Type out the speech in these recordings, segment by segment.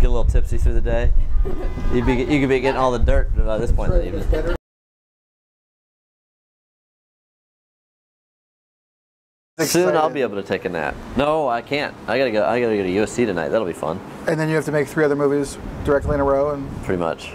get a little tipsy through the day. You could be getting all the dirt by this point in the evening. Soon I'll be able to take a nap. No, I can't. I gotta go to USC tonight. That'll be fun. And then you have to make 3 other movies directly in a row, and pretty much.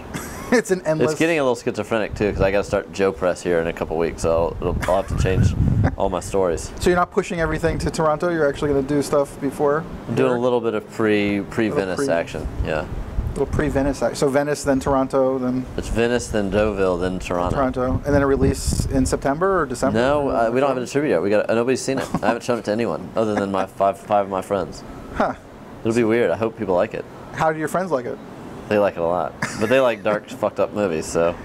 It's an endless. It's getting a little schizophrenic too, because I gotta start Joe Press here in a couple weeks, so I'll have to change all my stories. So you're not pushing everything to Toronto. You're actually gonna do stuff before. I'm doing a little bit of pre-Venice action. Yeah. A little pre-Venice action. So Venice, then Toronto, then. It's Venice, then Deauville, then Toronto. Toronto, and then a release in September or December. No, we don't have a distributor. We got nobody's seen it. I haven't shown it to anyone other than my five of my friends. Huh. It'll be weird. I hope people like it. How do your friends like it? They like it a lot, but they like dark, fucked up movies. So.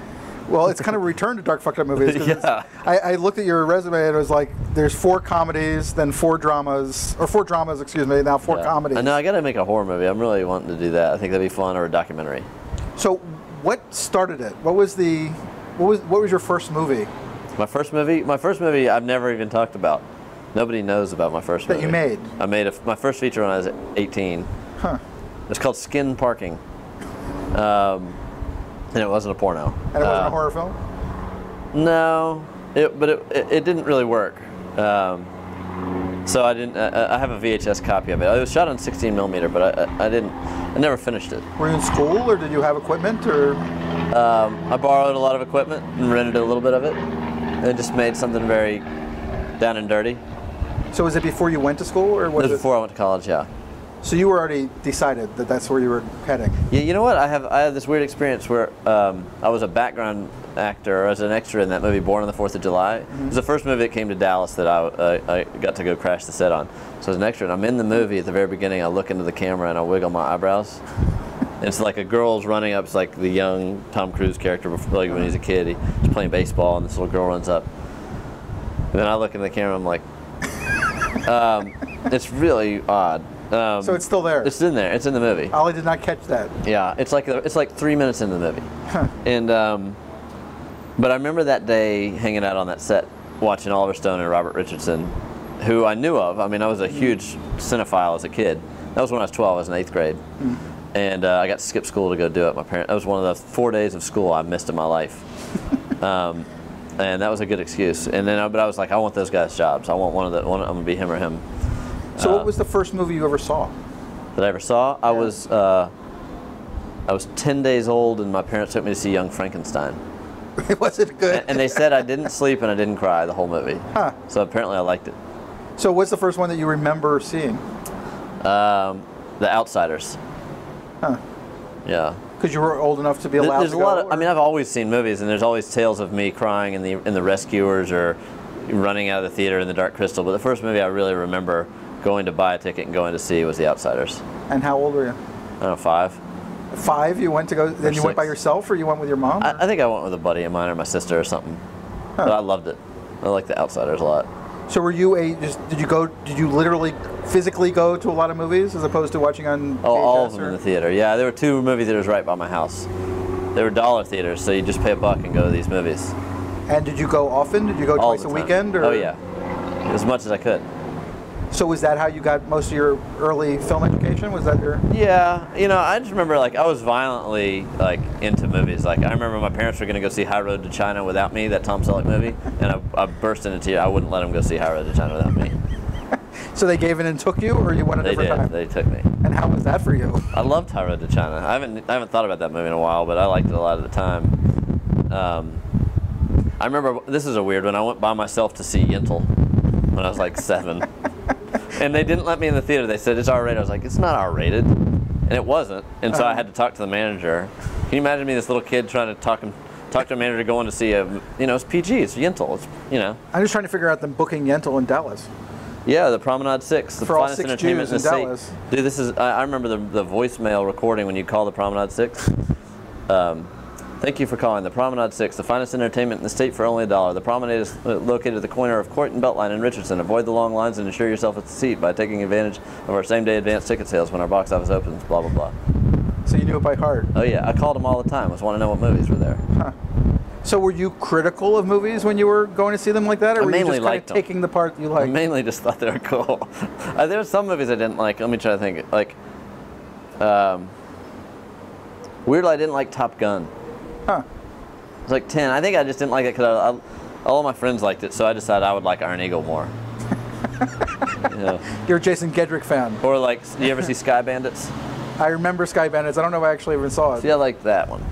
Well, it's kind of a return to dark, fucked up movies. Yeah. I looked at your resume and it was like, there's 4 comedies, then 4 dramas, or 4 dramas, excuse me, now 4 comedies. I know, I got to make a horror movie. I'm really wanting to do that. I think that'd be fun, or a documentary. So, what started it? What was your first movie? My first movie? My first movie I've never even talked about. Nobody knows about my first movie. That you made? I made my first feature when I was 18. Huh. It's called Skin Parking. And it wasn't a porno. And it wasn't a horror film? No, but it didn't really work. So I didn't. I have a VHS copy of it. It was shot on 16mm, but I never finished it. Were you in school, or did you have equipment, or? I borrowed a lot of equipment and rented a little bit of it, and it just made something very down and dirty. So was it before you went to school, or was it? It was before I went to college. Yeah. So you were already decided that that's where you were heading. Yeah, you know what? I have this weird experience where I was a background actor, or as an extra in that movie Born on the 4th of July. Mm-hmm. It was the first movie that came to Dallas that I got to go crash the set on. So as an extra, and I'm in the movie at the very beginning. I look into the camera and I wiggle my eyebrows. And it's like a girl's running up. It's like the young Tom Cruise character before, like when he's a kid. He's playing baseball and this little girl runs up. And then I look in the camera. I'm like, it's really odd. So it's still there. It's in there. It's in the movie. Ollie did not catch that. Yeah, it's like 3 minutes into the movie. Huh. And but I remember that day hanging out on that set, watching Oliver Stone and Robert Richardson, who I knew of. I mean, I was a huge cinephile as a kid. That was when I was 12. I was in 8th grade, and I got to skip school to go do it. That was one of the 4 days of school I missed in my life, and that was a good excuse. And then, but I was like, I want those guys' jobs. I want one of the. I'm gonna be him or him. So what was the first movie you ever saw? That I ever saw? Yeah. I was 10 days old and my parents took me to see Young Frankenstein. Was it good? And they said I didn't sleep and I didn't cry the whole movie. Huh. So apparently I liked it. So what's the first one that you remember seeing? The Outsiders. Huh. Yeah. Because you were old enough to be allowed to go? I mean, I've always seen movies and there's always tales of me crying in the Rescuers or running out of the theater in The Dark Crystal. But the first movie I really remember going to buy a ticket and going to see was The Outsiders. And how old were you? I don't know, 5. 5? You went to go, then you went by yourself or you went with your mom? I think I went with a buddy of mine or my sister or something. Huh. But I loved it. I liked The Outsiders a lot. So were you did you literally physically go to a lot of movies as opposed to watching on VHS? Oh, all of them in the theater. Yeah, there were 2 movie theaters right by my house. They were dollar theaters, so you just pay a buck and go to these movies. And did you go often? Did you go all twice a weekend? Or? Oh yeah, as much as I could. So was that how you got most of your early film education? Was that your? Yeah, you know, I just remember like I was violently like into movies. Like I remember my parents were going to go see High Road to China without me, that Tom Selleck movie, and I burst into tears. I wouldn't let them go see High Road to China without me. So they gave in and took you, or you went a different time? They did. They took me. And how was that for you? I loved High Road to China. I haven't thought about that movie in a while, but I liked it a lot at the time. I remember this is a weird one. I went by myself to see Yentl when I was like 7. And they didn't let me in the theater. They said, it's R-rated. I was like, it's not R-rated. And it wasn't. And so I had to talk to the manager. Can you imagine me, this little kid, trying to talk to a manager going to see a, you know, it's PG, it's Yentl, it's, you know. I'm just trying to figure out them booking Yentl in Dallas. Yeah, the Promenade Six, the finest entertainment in the Dallas. Dude, this is, I remember the voicemail recording when you call the Promenade Six. Thank you for calling the Promenade Six, the finest entertainment in the state for only $1. The Promenade is located at the corner of Court and Beltline in Richardson. Avoid the long lines and ensure yourself a seat by taking advantage of our same-day advance ticket sales when our box office opens, blah, blah, blah. So you knew it by heart. Oh, yeah. I called them all the time. I just want to know what movies were there. Huh. So were you critical of movies when you were going to see them like that, or were you just kind of taking the part that you liked? I mainly just thought they were cool. There were some movies I didn't like. Let me try to think. Like Weirdly, I didn't like Top Gun. Huh. It was like 10. I think I just didn't like it because all of my friends liked it, so I decided I would like Iron Eagle more. You know. You're a Jason Gedrick fan. Or like, do you ever see Sky Bandits? I remember Sky Bandits. I don't know if I actually even saw it. See, I liked that one.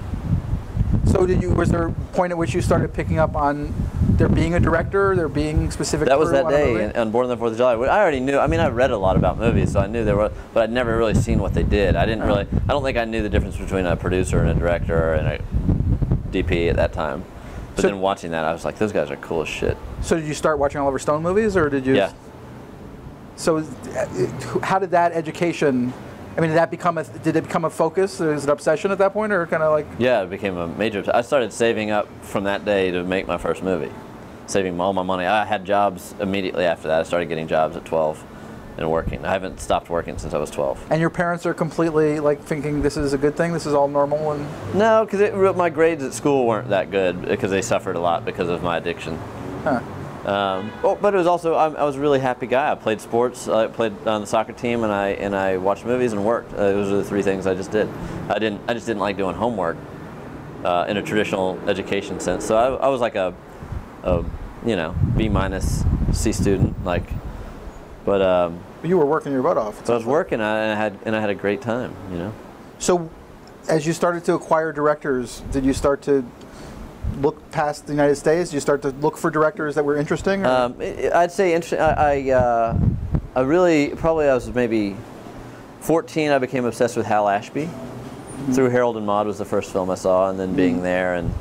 So did you, was there a point at which you started picking up on there being a director, there being specific... That was that day on Born on the 4th of July. I already knew, I mean, I read a lot about movies, so I knew there were, but I'd never really seen what they did. I didn't really, I don't think I knew the difference between a producer and a director and a DP at that time. But so, then watching that, I was like, those guys are cool as shit. So did you start watching Oliver Stone movies, or did you... Yeah. So how did that education... I mean, did that become a, did it become a focus? Is it an obsession at that point, or kind of like? Yeah, it became a major. I started saving up from that day to make my first movie, saving all my money. I had jobs immediately after that. I started getting jobs at 12 and working. I haven't stopped working since I was 12. And your parents are completely like thinking this is a good thing, this is all normal and? No, because my grades at school weren't that good because they suffered a lot because of my addiction. Huh. But it was also, I was a really happy guy. I played sports, I played on the soccer team, and I watched movies and worked. Those are the three things I just did. I just didn't like doing homework in a traditional education sense. So I was like a you know, B-, C student, like. But you were working your butt off. So I was working, and I had a great time, you know. So, as you started to acquire directors, did you start to look past the United States? You start to look for directors that were interesting? Or? I'd say interesting. I really, probably I was maybe 14, I became obsessed with Hal Ashby. Mm-hmm. Through Harold and Maude was the first film I saw, and then being mm-hmm. there, and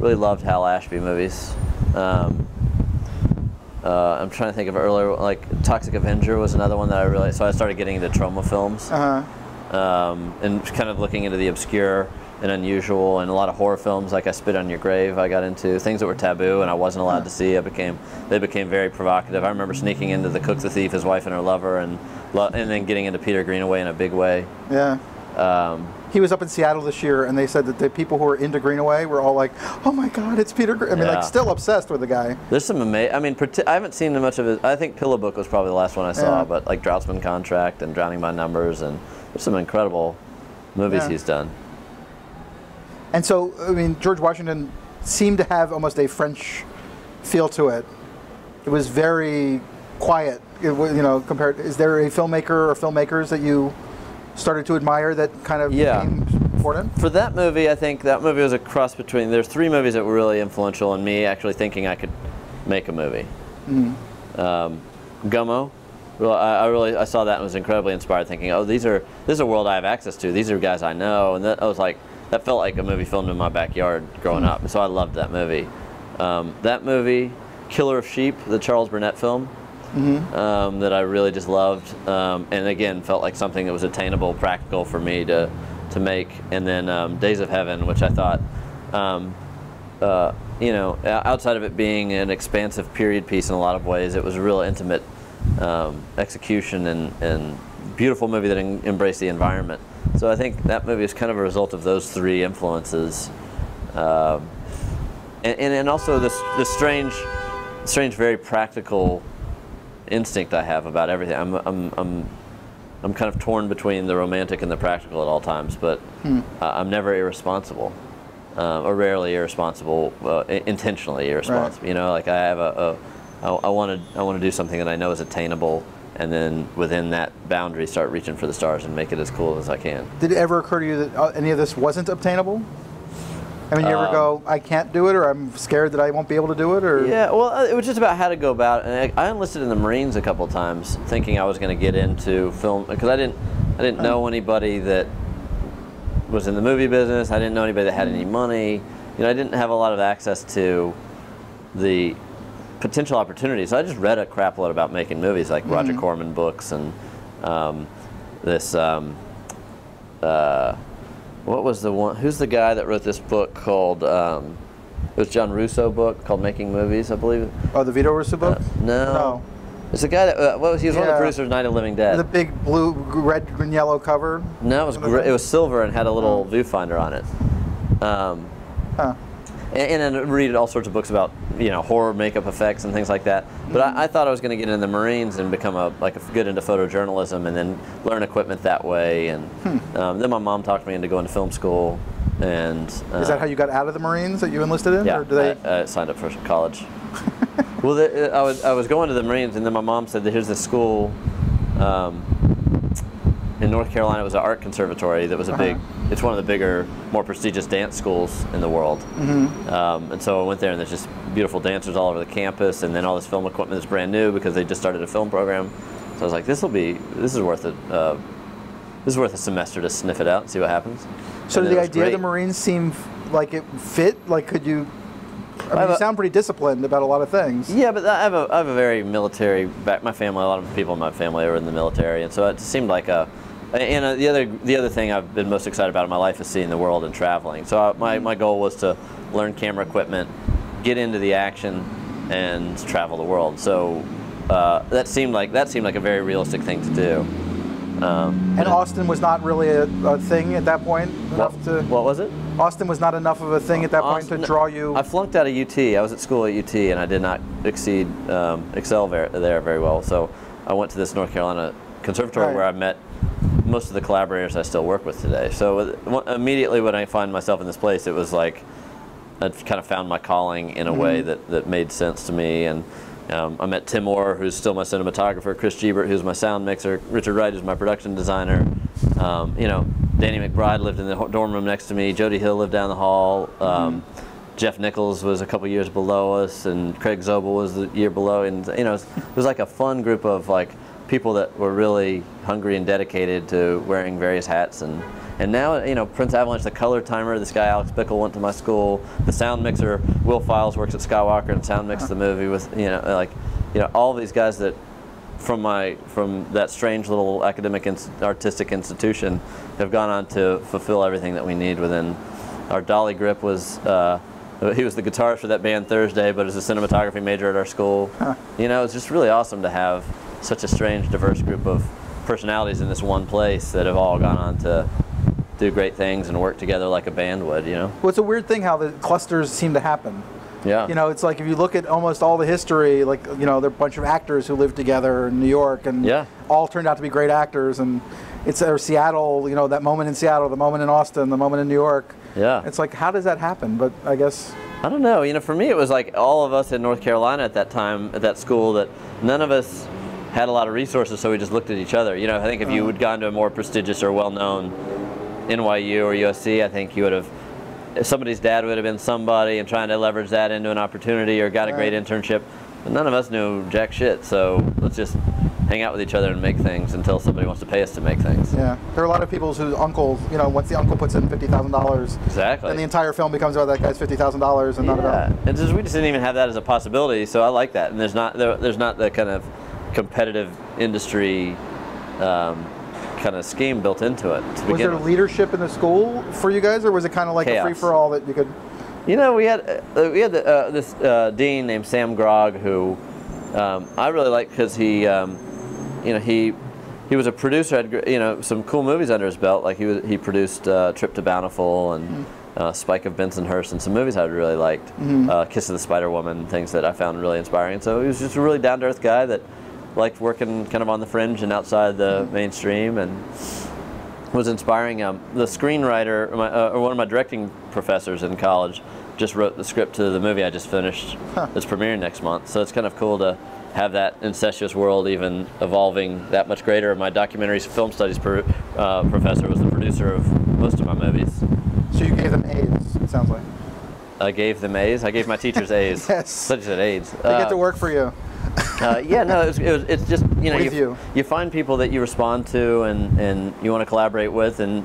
really loved Hal Ashby movies. I'm trying to think of earlier, like Toxic Avenger was another one that I really, so I started getting into trauma films. Uh-huh. And kind of looking into the obscure and unusual, and a lot of horror films like I Spit on Your Grave I got into, things that were taboo and I wasn't allowed to see. They became very provocative. I remember sneaking into The Cook the Thief, His Wife and Her Lover, and then getting into Peter Greenaway in a big way. Yeah. He was up in Seattle this year, and they said that the people who were into Greenaway were all like, oh my God, it's Peter Greenaway. I mean, like, still obsessed with the guy. There's some amazing, I mean, I haven't seen much of it. I think Pillow Book was probably the last one I saw, yeah. But like Droughtsman Contract and Drowning by Numbers, and there's some incredible movies yeah. he's done. And so, I mean, George Washington seemed to have almost a French feel to it. It was very quiet, it was, you know, compared. Is there a filmmaker or filmmakers that you started to admire that kind of yeah. became important? For that movie, I think that movie was a cross between, there's three movies that were really influential in me actually thinking I could make a movie. Mm-hmm. Gummo. I saw that and was incredibly inspired, thinking, oh, this is a world I have access to. These are guys I know. And that, I was like, that felt like a movie filmed in my backyard growing up, so I loved that movie. That movie, Killer of Sheep, the Charles Burnett film, mm-hmm. That I really just loved, and again, felt like something that was attainable, practical for me to make. And then Days of Heaven, which I thought, you know, outside of it being an expansive period piece in a lot of ways, it was a real intimate execution and beautiful movie that embraced the environment. So I think that movie is kind of a result of those three influences, and also this strange, very practical instinct I have about everything. I'm kind of torn between the romantic and the practical at all times, but I'm never irresponsible, or rarely irresponsible, intentionally irresponsible. Right. You know, like I have I want to do something that I know is attainable, and then within that boundary start reaching for the stars and make it as cool as I can. Did it ever occur to you that any of this wasn't obtainable? I mean, you ever go, I can't do it, or I'm scared that I won't be able to do it, or? Yeah, well, it was just about how to go about it. And I enlisted in the Marines a couple of times thinking I was going to get into film, because I didn't know anybody that was in the movie business. I didn't know anybody that had any money. You know, I didn't have a lot of access to the potential opportunities. So I just read a crap lot about making movies, like Roger Corman books and what was the one, who's the guy that wrote this book called, it was John Russo book called Making Movies, I believe. Oh, the Vito Russo book? No. It's a guy that, he was one of the producers of Night of the Living Dead. The big blue, red, and yellow cover? No, it was silver and had a little viewfinder on it. And I read all sorts of books about, you know, horror makeup effects and things like that. But I thought I was going to get into the Marines and become good into photojournalism and then learn equipment that way. And then my mom talked me into going to film school. And is that how you got out of the Marines that you enlisted in? Yeah, or do they... I signed up for college. Well, I was going to the Marines, and then my mom said that here's this school in North Carolina. It was an art conservatory that was a big. It's one of the bigger, more prestigious dance schools in the world. And so I went there, and there's just beautiful dancers all over the campus, and then all this film equipment is brand new because they just started a film program. So I was like, this is worth it. This is worth a semester to sniff it out and see what happens. So did the idea of the Marines seem like it fit? Like, could you? I mean, you sound pretty disciplined about a lot of things. Yeah, but I have a very military back. My family, a lot of people in my family are in the military, and so it seemed like a. And the other thing I've been most excited about in my life is seeing the world and traveling. So my goal was to learn camera equipment, get into the action, and travel the world. So that seemed like a very realistic thing to do. And Austin was not really a thing at that point? What was it? Austin was not enough of a thing at that point to draw you... I flunked out of UT. I was at school at UT, and I did not excel there very well. So I went to this North Carolina conservatory where I met most of the collaborators I still work with today. So immediately when I find myself in this place, it was like I'd kind of found my calling in a way that made sense to me. And I met Tim Orr, who's still my cinematographer, Chris Gebert, who's my sound mixer, Richard Wright, who's my production designer. You know, Danny McBride lived in the dorm room next to me. Jody Hill lived down the hall. Jeff Nichols was a couple years below us, and Craig Zobel was the year below. And you know, it was like a fun group of like people that were really hungry and dedicated to wearing various hats. And now, you know, Prince Avalanche, the color timer, this guy Alex Bickle went to my school. The sound mixer, Will Files works at Skywalker and sound mixed the movie with, you know, like, you know, all these guys that from that strange little academic artistic institution have gone on to fulfill everything that we need within. Our Dolly Grip was, he was the guitarist for that band Thursday, but is a cinematography major at our school. You know, it's just really awesome to have such a strange, diverse group of personalities in this one place that have all gone on to do great things and work together like a band would, you know? Well, it's a weird thing how the clusters seem to happen. Yeah. You know, it's like if you look at almost all the history, like, you know, there are a bunch of actors who lived together in New York and all turned out to be great actors. And it's Seattle, you know, that moment in Seattle, the moment in Austin, the moment in New York. Yeah. It's like, how does that happen? But I guess... I don't know. You know, for me, it was like all of us in North Carolina at that time, at that school, that none of us had a lot of resources, so we just looked at each other. You know, I think if you had gone to a more prestigious or well-known NYU or USC, I think you would have, somebody's dad would have been somebody and trying to leverage that into an opportunity or got a great internship. But none of us knew jack shit, so let's just hang out with each other and make things until somebody wants to pay us to make things. Yeah, there are a lot of people whose uncle, you know, once the uncle puts in $50,000, exactly, and the entire film becomes about that guy's $50,000 and not about. And just, we just didn't even have that as a possibility, so I like that. And there's not the kind of competitive industry. Kind of scheme built into it. Was there leadership in the school for you guys, or was it kind of like a free-for-all that you could? You know, we had this dean named Sam Grog, who I really liked because he, you know, he was a producer. Had, you know, some cool movies under his belt. Like he produced Trip to Bountiful and Spike of Bensonhurst and some movies I really liked, Kiss of the Spider Woman, things that I found really inspiring. So he was just a really down-to-earth guy that liked working kind of on the fringe and outside the mainstream, and was inspiring. The screenwriter, one of my directing professors in college, just wrote the script to the movie I just finished. It's premiering next month, so it's kind of cool to have that incestuous world even evolving that much greater. My documentary film studies professor was the producer of most of my movies. So you gave them A's, it sounds like. I gave them A's? I gave my teachers A's. Yes. Such an A's. They get to work for you. Yeah, no, it's just, you know, you find people that you respond to and you want to collaborate with, and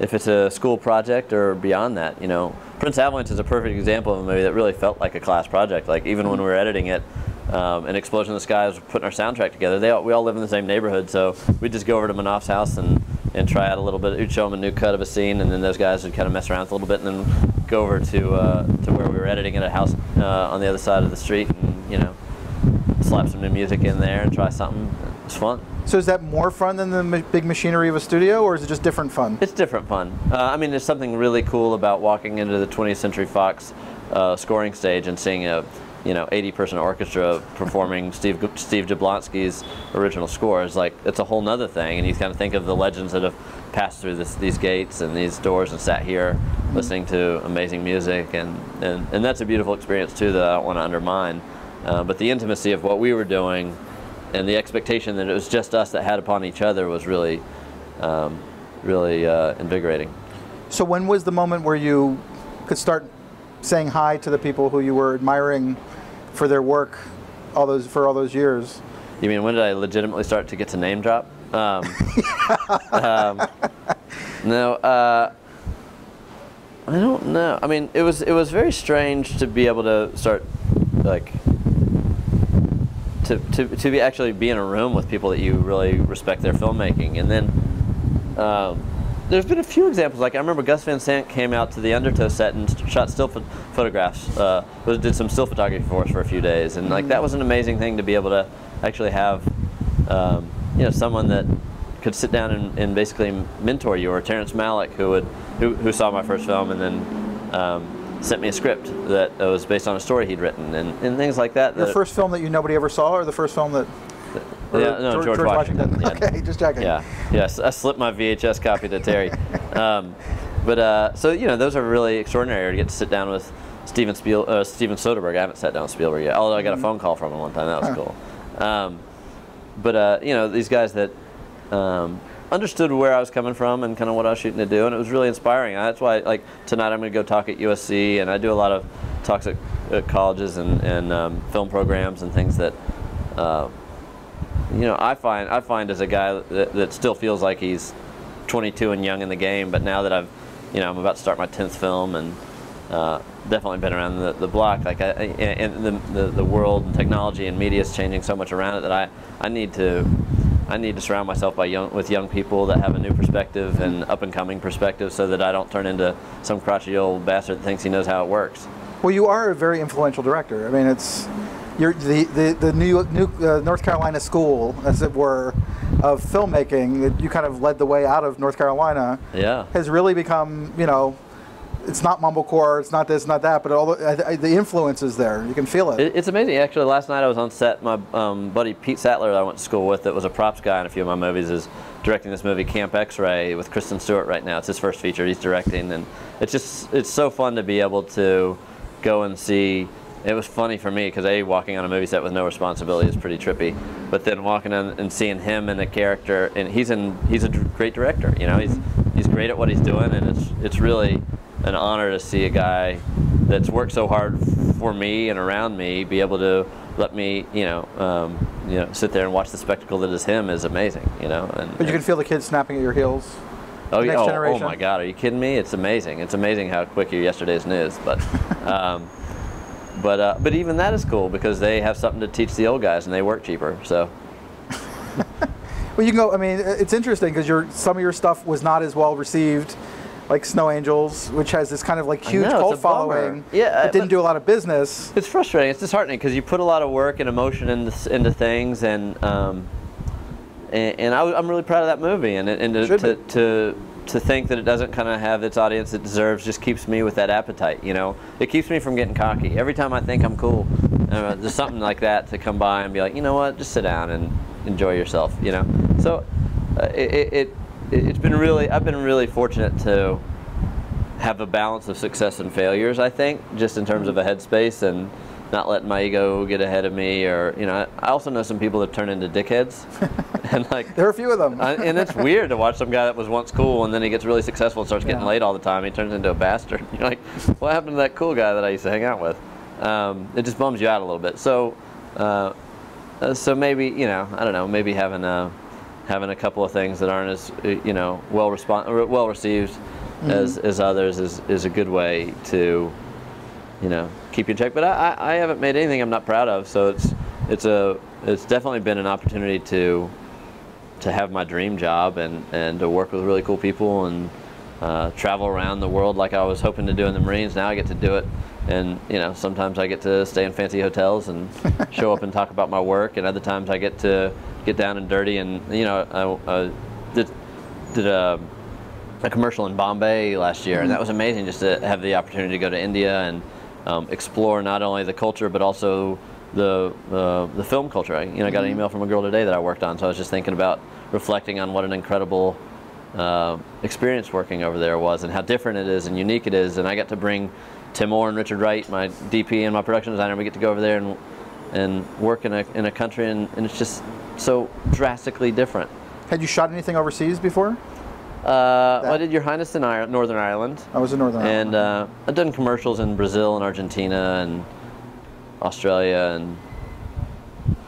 if it's a school project or beyond that, you know. Prince Avalanche is a perfect example of a movie that really felt like a class project. Like, even when we were editing it, and Explosion in the Sky was putting our soundtrack together, we all live in the same neighborhood, so we'd just go over to Manoff's house and try out a little bit. We'd show them a new cut of a scene, and then those guys would kind of mess around with it a little bit, and then go over to where we were editing at a house on the other side of the street, and, you know, slap some new music in there and try something. It's fun. So is that more fun than the big machinery of a studio, or is it just different fun? It's different fun. I mean, there's something really cool about walking into the 20th Century Fox scoring stage and seeing a 80-person orchestra performing Steve Jablonsky's original score is like, it's a whole nother thing. And you kind of think of the legends that have passed through these gates and these doors and sat here listening to amazing music, and that's a beautiful experience too that I don't want to undermine. But the intimacy of what we were doing and the expectation that it was just us that had upon each other was really, invigorating. So when was the moment where you could start saying hi to the people who you were admiring for their work for all those years? You mean when did I legitimately start to get to name drop? No, I don't know. I mean, it was very strange to be able to start like to be actually be in a room with people that you really respect their filmmaking. And then there's been a few examples. Like I remember Gus Van Sant came out to the Undertow set and shot still photographs. Did some still photography for us for a few days, and like that was an amazing thing to be able to actually have, someone that could sit down and basically mentor you, or Terrence Malick, who saw my first film and then sent me a script that was based on a story he'd written and things like that. Your first film that nobody ever saw, or the first film that? George Washington. Yeah. Okay, just checking. Yeah, yes, I slipped my VHS copy to Terry. So those are really extraordinary to get to sit down with Steven Soderbergh. I haven't sat down with Spielberg yet, although I got a phone call from him one time. That was cool. These guys that understood where I was coming from and kind of what I was shooting to do, and it was really inspiring. That's why, like, tonight I'm going to go talk at USC, and I do a lot of talks at colleges and film programs and things that, I find as a guy that still feels like he's 22 and young in the game, but now that I've, I'm about to start my 10th film and definitely been around the block, like, and the world and technology and media is changing so much around it that I need to surround myself with young people that have a new perspective and up-and-coming perspective, so that I don't turn into some crotchety old bastard that thinks he knows how it works. Well, you are a very influential director. I mean, you're the new North Carolina school, as it were, of filmmaking that you kind of led the way out of North Carolina. Yeah, has really become, it's not mumblecore, it's not this, not that, but all the influence is there. You can feel it. It's amazing. Actually, last night I was on set. My buddy Pete Sattler that I went to school with, that was a props guy in a few of my movies, is directing this movie Camp X-Ray with Kristen Stewart right now. It's his first feature he's directing, and it's so fun to be able to go and see. It was funny for me because walking on a movie set with no responsibility is pretty trippy, but then walking in and seeing him in a character, and he's a great director. He's great at what he's doing, and it's really an honor to see a guy that's worked so hard for me and around me be able to let me, sit there and watch the spectacle that is him is amazing, But you can feel the kids snapping at your heels. Oh, yeah. Oh my God, are you kidding me? It's amazing. It's amazing how quick your yesterday's news. But, but even that is cool because they have something to teach the old guys, and they work cheaper. So. Well, you can go. I mean, it's interesting because some of your stuff was not as well received. Like Snow Angels, which has this kind of like huge cult following. Yeah, it didn't do a lot of business. It's frustrating. It's disheartening because you put a lot of work and emotion into things, and I'm really proud of that movie. And to think that it doesn't kind of have its audience it deserves just keeps me with that appetite. It keeps me from getting cocky. Every time I think I'm cool, there's something like that to come by and be like, you know what, just sit down and enjoy yourself. So I've been really fortunate to have a balance of success and failures, I think, just in terms of a headspace and not letting my ego get ahead of me, or, I also know some people that turn into dickheads. And like there are a few of them. And it's weird to watch some guy that was once cool and then he gets really successful and starts getting laid all the time. He turns into a bastard. You're like, what happened to that cool guy that I used to hang out with? It just bums you out a little bit. So, so maybe, I don't know, maybe having a couple of things that aren't as well received as others is a good way to keep you in check. But I haven't made anything I'm not proud of, so it's definitely been an opportunity to have my dream job and to work with really cool people and travel around the world like I was hoping to do in the Marines. Now I get to do it, and sometimes I get to stay in fancy hotels and show up and talk about my work, and other times I get to get down and dirty, and I did a commercial in Bombay last year, and that was amazing just to have the opportunity to go to India and explore not only the culture but also the film culture. I got an email from a girl today that I worked on, so I was just thinking about reflecting on what an incredible experience working over there was and how different it is and unique it is. And I got to bring Tim Orr and Richard Wright, my DP and my production designer, we get to go over there and work in a country, and it's just so drastically different. Had you shot anything overseas before? Well, I did Your Highness in Northern Ireland. I was in Northern Ireland. And I've done commercials in Brazil and Argentina and Australia and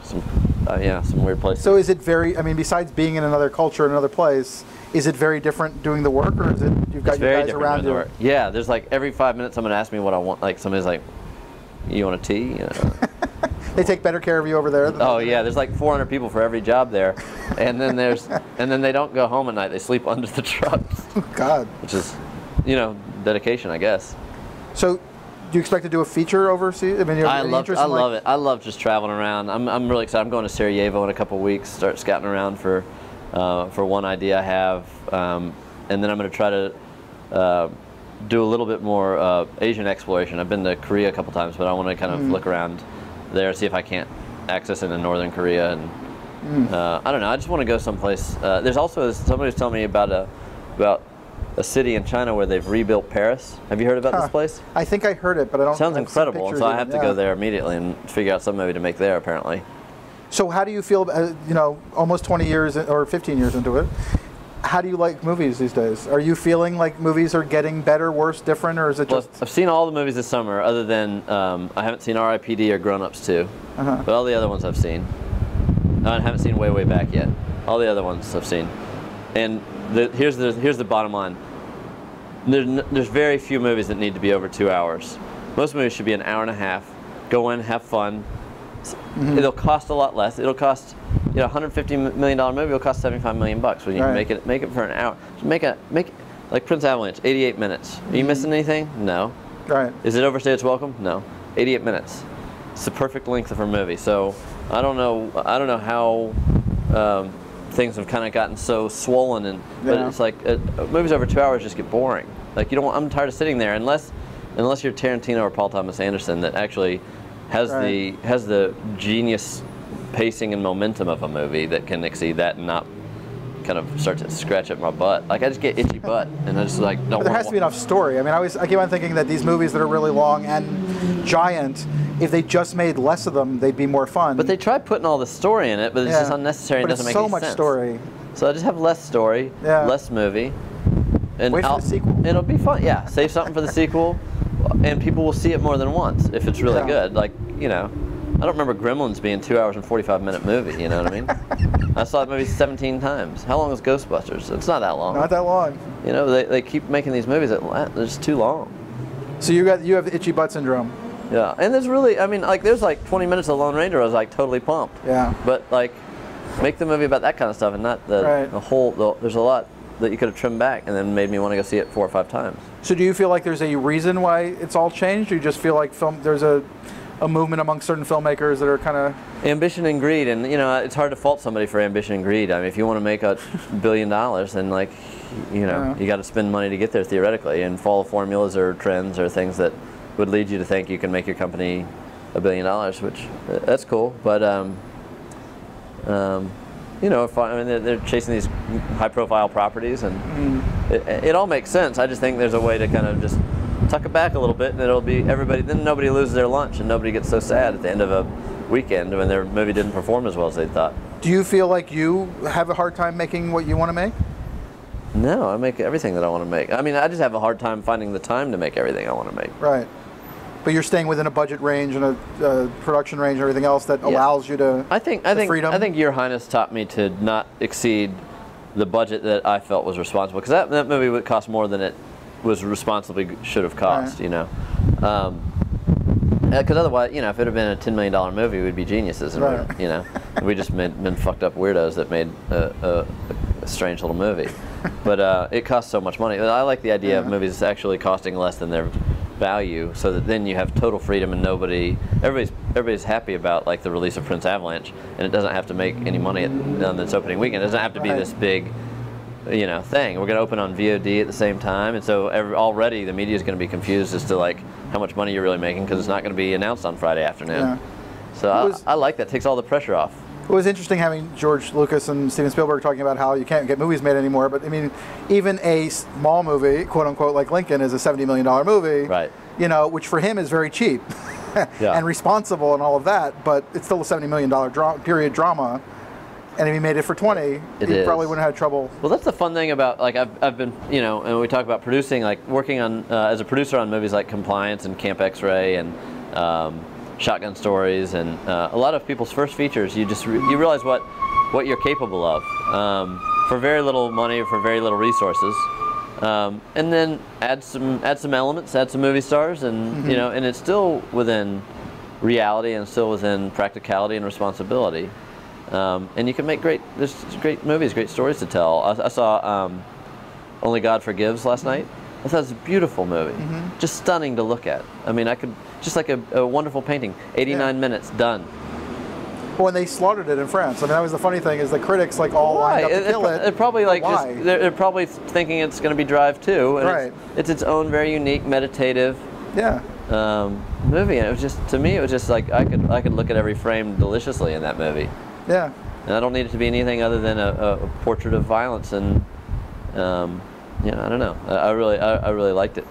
some weird places. So is it very, I mean, besides being in another culture, another place, is it very different doing the work, or is it you've got your guys around you? Yeah, there's like every 5 minutes someone asks me what I want. Like somebody's like, "You want a tea?" You know? They take better care of you over there. Than yeah, there's like 400 people for every job there, and then they don't go home at night. They sleep under the trucks. God. Which is, dedication, I guess. So, do you expect to do a feature overseas? I mean, I love it. I love just traveling around. I'm really excited. I'm going to Sarajevo in a couple of weeks. Start scouting around for one idea I have, and then I'm going to try to do a little bit more Asian exploration. I've been to Korea a couple times, but I want to kind of look around there, see if I can't access it in Northern Korea, and I don't know. I just want to go someplace. There's also somebody was telling me about a city in China where they've rebuilt Paris. Have you heard about this place? I think I heard it, but I don't. It sounds incredible, and so I have to go there immediately and figure out some movie to make there. Apparently. So how do you feel? Almost 20 years or 15 years into it. How do you like movies these days? Are you feeling like movies are getting better, worse, different, or is it just... Well, I've seen all the movies this summer, other than I haven't seen R.I.P.D. or Grown Ups 2, but all the other ones I've seen. I haven't seen Way, Way Back yet. All the other ones I've seen. And here's the bottom line. There's very few movies that need to be over 2 hours. Most movies should be an hour and a half. Go in, have fun. It'll cost a lot less. It'll cost... a $150 million movie will cost $75 million when you make it for an hour. Just make it like Prince Avalanche, 88 minutes. Are you missing anything? No. Right. Is it overstayed its welcome? No. 88 minutes. It's the perfect length of a movie. So I don't know how things have kind of gotten so swollen, but it's like movies over 2 hours just get boring. Like I'm tired of sitting there unless you're Tarantino or Paul Thomas Anderson that actually has the genius pacing and momentum of a movie that can exceed that and not kind of start to scratch at my butt. Like I just get itchy butt, and I just like don't. But there has to be enough story. I mean, I keep on thinking that these movies that are really long and giant, if they just made less of them, they'd be more fun. But they try putting all the story in it, but it's just unnecessary. But it doesn't make any sense. So much story. So I just have less story, less movie, and wait for the sequel. It'll be fun. Yeah, save something for the sequel, and people will see it more than once if it's really good. Like I don't remember Gremlins being 2 hours and 45-minute movie, you know what I mean? I saw that movie 17 times. How long is Ghostbusters? It's not that long. Not that long. They keep making these movies that it's too long. So you have itchy butt syndrome. Yeah, and there's really, there's like 20 minutes of Lone Ranger I was like totally pumped. Yeah. But make the movie about that kind of stuff and not the whole, there's a lot that you could have trimmed back and then made me want to go see it 4 or 5 times. So do you feel like there's a reason why it's all changed? Or you just feel like there's a movement among certain filmmakers that are kind of... Ambition and greed, and it's hard to fault somebody for ambition and greed. I mean, if you want to make $1 billion, then you got to spend money to get there theoretically, and follow formulas or trends or things that would lead you to think you can make your company $1 billion, which that's cool, but they're chasing these high-profile properties, and it all makes sense. I just think there's a way to kind of just tuck it back a little bit, and it'll be everybody. Then nobody loses their lunch, and nobody gets so sad at the end of a weekend when their movie didn't perform as well as they thought. Do you feel like you have a hard time making what you want to make? No, I make everything that I want to make. I mean, I just have a hard time finding the time to make everything I want to make. Right, but you're staying within a budget range and a production range and everything else that allows you to. I think freedom. I think Your Highness taught me to not exceed the budget that I felt was responsible, because that movie would cost more than it was responsibly should have cost, because otherwise, if it had been a $10 million movie, we'd be geniuses, and we just been fucked up weirdos that made a strange little movie. But it costs so much money. I like the idea of movies actually costing less than their value, so that then you have total freedom and everybody's happy about like the release of Prince Avalanche, and it doesn't have to make any money on its opening weekend. It doesn't have to be this big you know, thing. We're going to open on VOD at the same time, and so already the media is going to be confused as to like how much money you're really making, because it's not going to be announced on Friday afternoon. Yeah. So I like that. It takes all the pressure off. It was interesting having George Lucas and Steven Spielberg talking about how you can't get movies made anymore, but I mean, even a small movie, quote unquote, like Lincoln is a $70 million movie, right? You know, which for him is very cheap yeah. and responsible and all of that, but it's still a $70 million period drama. And if he made it for 20, he probably wouldn't have had trouble. Well, that's the fun thing about, like, I've been, you know, and we talk about producing, like working on, as a producer on movies like Compliance and Camp X-Ray and Shotgun Stories and a lot of people's first features, you just you realize what you're capable of for very little money, for very little resources, and then add some elements, add some movie stars, and you know, and it's still within reality and still within practicality and responsibility, and you can make great movies, great stories to tell. I saw Only God Forgives last night. I thought it was a beautiful movie, just stunning to look at. I mean, I could, just like a wonderful painting, 89 minutes, done. Well, and they slaughtered it in France. I mean, that was the funny thing, is the critics like all lined up to kill it. They're probably like, they're probably thinking it's going to be Drive 2, and it's its own very unique, meditative movie. And it was just, to me, it was just like I could look at every frame deliciously in that movie. Yeah. And I don't need it to be anything other than a portrait of violence and. Yeah, I don't know. I really liked it.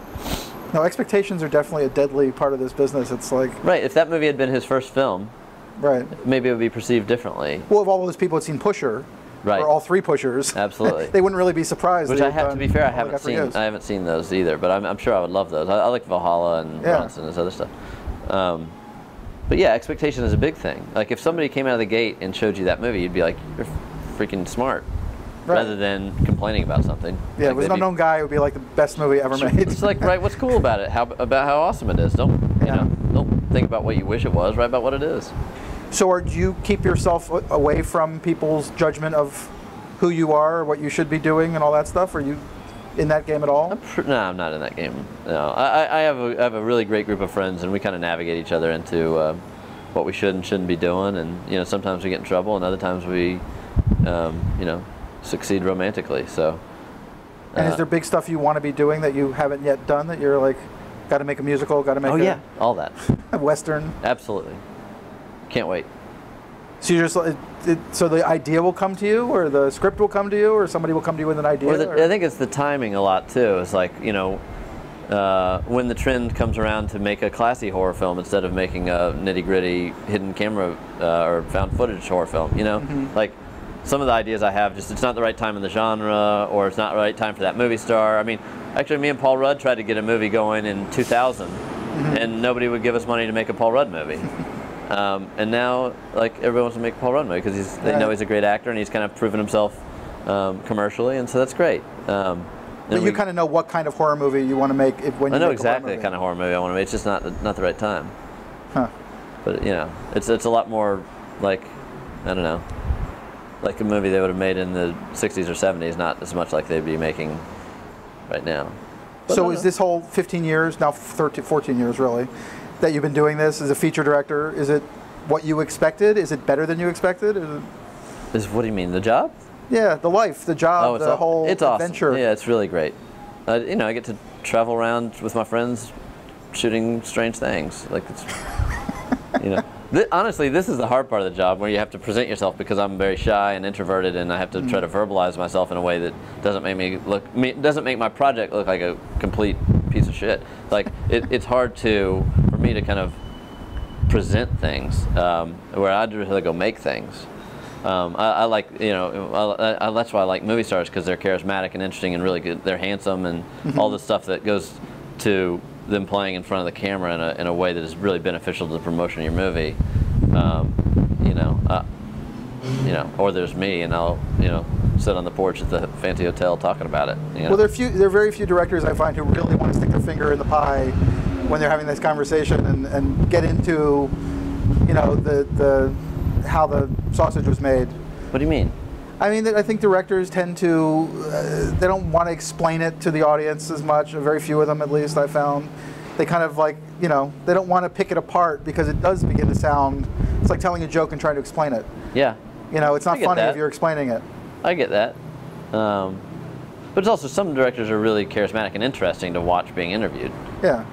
No, expectations are definitely a deadly part of this business. It's like if that movie had been his first film, maybe it would be perceived differently. Well, if all those people had seen Pusher, or all three Pushers, absolutely, they wouldn't really be surprised. Which I have to be fair, I haven't seen those either, but I'm sure I would love those. I like Valhalla and Bronson and this other stuff. But yeah, expectation is a big thing. Like if somebody came out of the gate and showed you that movie, you'd be like, you're freaking smart. Rather than complaining about something. Yeah, like it was an unknown guy. It would be like the best movie ever made. It's like, what's cool about it? About how awesome it is. Don't think about what you wish it was. Write about what it is. So, do you keep yourself away from people's judgment of who you are, what you should be doing, and all that stuff? Are you in that game at all? No, I'm not in that game. No, I have a really great group of friends, and we kind of navigate each other into what we should and shouldn't be doing. And you know, sometimes we get in trouble, and other times we, you know, succeed romantically. So and is there big stuff you want to be doing that you haven't yet done, that you're like, got to make a musical, got to make all that Western? Absolutely, can't wait. So you just so the idea will come to you, or the script will come to you, or somebody will come to you with an idea? I think it's the timing a lot too. It's like, you know, when the trend comes around to make a classy horror film instead of making a nitty-gritty hidden camera or found footage horror film, you know, like some of the ideas I have, just it's not the right time in the genre, or it's not the right time for that movie star. I mean, actually, me and Paul Rudd tried to get a movie going in 2000, and nobody would give us money to make a Paul Rudd movie. And now, like, everyone wants to make a Paul Rudd movie because they know he's a great actor and he's kind of proven himself commercially, and so that's great. But you kind of know what kind of horror movie you want to make. I know exactly the kind of horror movie I want to make. It's just not the right time. But you know, it's a lot more like, I don't know, like a movie they would have made in the 60s or 70s, not as much like they'd be making right now. But so is this whole 15 years, now 13, 14 years really, that you've been doing this as a feature director, is it what you expected? Is it better than you expected? Is what do you mean, the job? Yeah, the life, the job, the whole adventure. Awesome. Yeah, it's really great. You know, I get to travel around with my friends shooting strange things. Like, it's, you know. Honestly, this is the hard part of the job, where you have to present yourself, because I'm very shy and introverted, and I have to try to verbalize myself in a way that doesn't make me doesn't make my project look like a complete piece of shit. Like it's hard for me to kind of present things, where I'd really go make things. I like, you know, that's why I like movie stars, because they're charismatic and interesting and really good. They're handsome and all the stuff that goes to them playing in front of the camera in a way that is really beneficial to the promotion of your movie, you know, or there's me, and I'll, you know, sit on the porch at the fancy hotel talking about it. You know? Well, there are very few directors I find who really want to stick their finger in the pie when they're having this conversation and get into, you know, the how the sausage was made. What do you mean? I mean, I think directors tend to, they don't want to explain it to the audience as much, or very few of them at least, I found. They kind of like, you know, they don't want to pick it apart, because it does begin to sound, it's like telling a joke and trying to explain it. Yeah. You know, it's not funny if you're explaining it. I get that. But it's also, some directors are really charismatic and interesting to watch being interviewed. Yeah.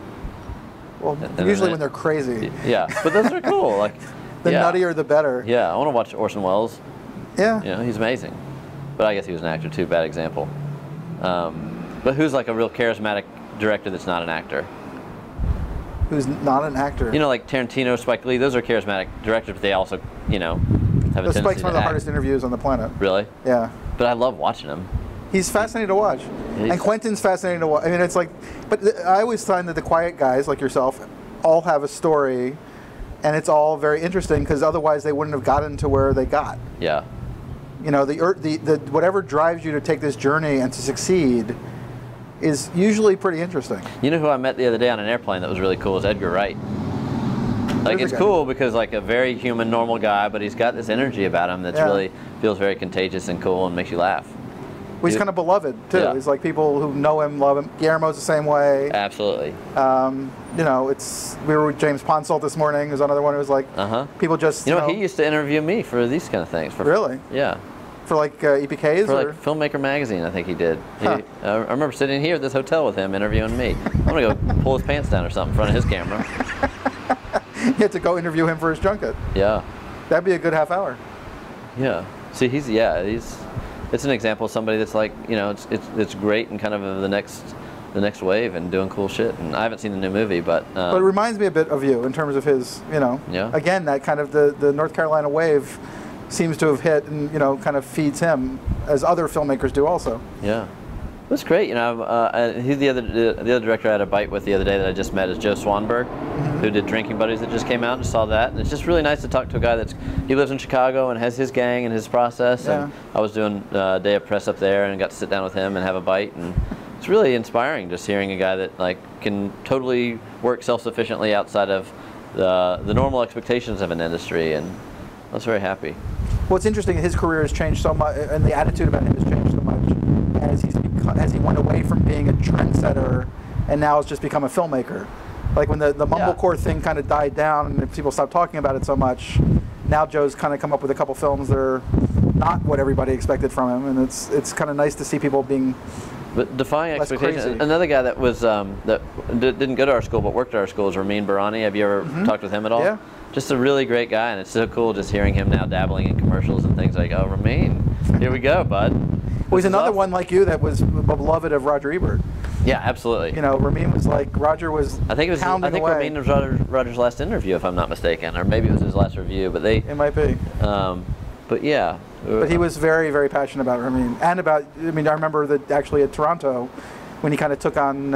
Well, and usually when they're crazy. Yeah, but those are cool. Like, the nuttier, the better. Yeah, I want to watch Orson Welles. Yeah. You know, he's amazing. But I guess he was an actor too, bad example. But who's like a real charismatic director that's not an actor? Who's not an actor? You know, like Tarantino, Spike Lee, those are charismatic directors, but they also, you know, have a tendency to act. Spike's one of the hardest interviews on the planet. Really? Yeah. But I love watching him. He's fascinating to watch. And Quentin's fascinating to watch. I mean, it's like, but I always find that the quiet guys, like yourself, all have a story, and it's all very interesting, because otherwise they wouldn't have gotten to where they got. Yeah. You know, the whatever drives you to take this journey and to succeed is usually pretty interesting. You know who I met the other day on an airplane that was really cool is Edgar Wright. Like, it's cool because, like, a very human, normal guy, but he's got this energy about him that's really feels very contagious and cool and makes you laugh. Well, he's kind of beloved, too. Yeah. He's like, people who know him love him. Guillermo's the same way. Absolutely. You know, it's, we were with James Ponsalt this morning, who's another one who was like, people just, you know, he used to interview me for these kind of things. Really? Yeah. For like EPKs? For like Filmmaker Magazine, I think he did. Huh. I remember sitting here at this hotel with him interviewing me. I'm going to go pull his pants down or something in front of his camera. You had to go interview him for his junket. Yeah. That'd be a good half hour. Yeah. See, he's, it's an example of somebody that's like, you know, it's great and kind of the next wave and doing cool shit. And I haven't seen the new movie, but it reminds me a bit of you in terms of his, you know, again, that kind of the North Carolina wave seems to have hit and, you know, kind of feeds him as other filmmakers do also. Yeah. That's great. You know, he's the other director I had a bite with the other day that I just met is Joe Swanberg, who did Drinking Buddies that just came out and saw that. And it's just really nice to talk to a guy that's, he lives in Chicago and has his gang and his process. Yeah. And I was doing a day of press up there and got to sit down with him and have a bite. And it's really inspiring just hearing a guy that like can totally work self-sufficiently outside of the normal expectations of an industry. And I was very happy. Well, it's interesting. His career has changed so much and the attitude about him has changed so much as he's as he went away from being a trendsetter and now has just become a filmmaker. Like when the mumblecore thing kind of died down and people stopped talking about it so much, now Joe's kind of come up with a couple films that are not what everybody expected from him, and it's kind of nice to see people being defying expectations. Crazy. Another guy that was that didn't go to our school but worked at our school is Ramin Barani. Have you ever talked with him at all? Yeah. Just a really great guy, and it's so cool just hearing him now dabbling in commercials and things like, oh, Ramin, here we go, bud. Well, he's another one like you that was beloved of Roger Ebert. Yeah, absolutely. You know, Ramin was like, Roger was pounding away. Ramin was Roger's last interview, if I'm not mistaken, or maybe it was his last review, but they... It might be. But yeah. But he was very, very passionate about Ramin. And about, I mean, I remember that actually at Toronto, when he kind of took on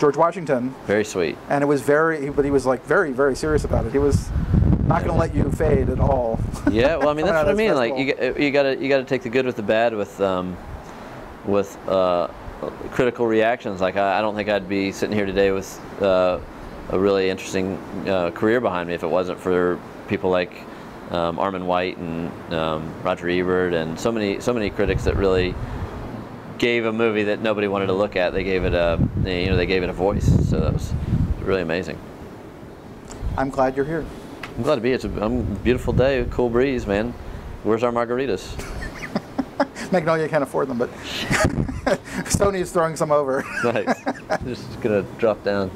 George Washington. Very sweet. And it was very, but he was like very, very serious about it. He was... Not going to let you fade at all. Yeah, well, I mean, that's what I mean. Like, you got to take the good with the bad with critical reactions. Like, I don't think I'd be sitting here today with a really interesting career behind me if it wasn't for people like Armin White and Roger Ebert and so many critics that really gave a movie that nobody wanted to look at. They gave it a voice. So that was really amazing. I'm glad you're here. I'm glad to be here. It's a beautiful day, cool breeze, man. Where's our margaritas? Magnolia can't afford them, but Sony is throwing some over. Nice. Just gonna drop down.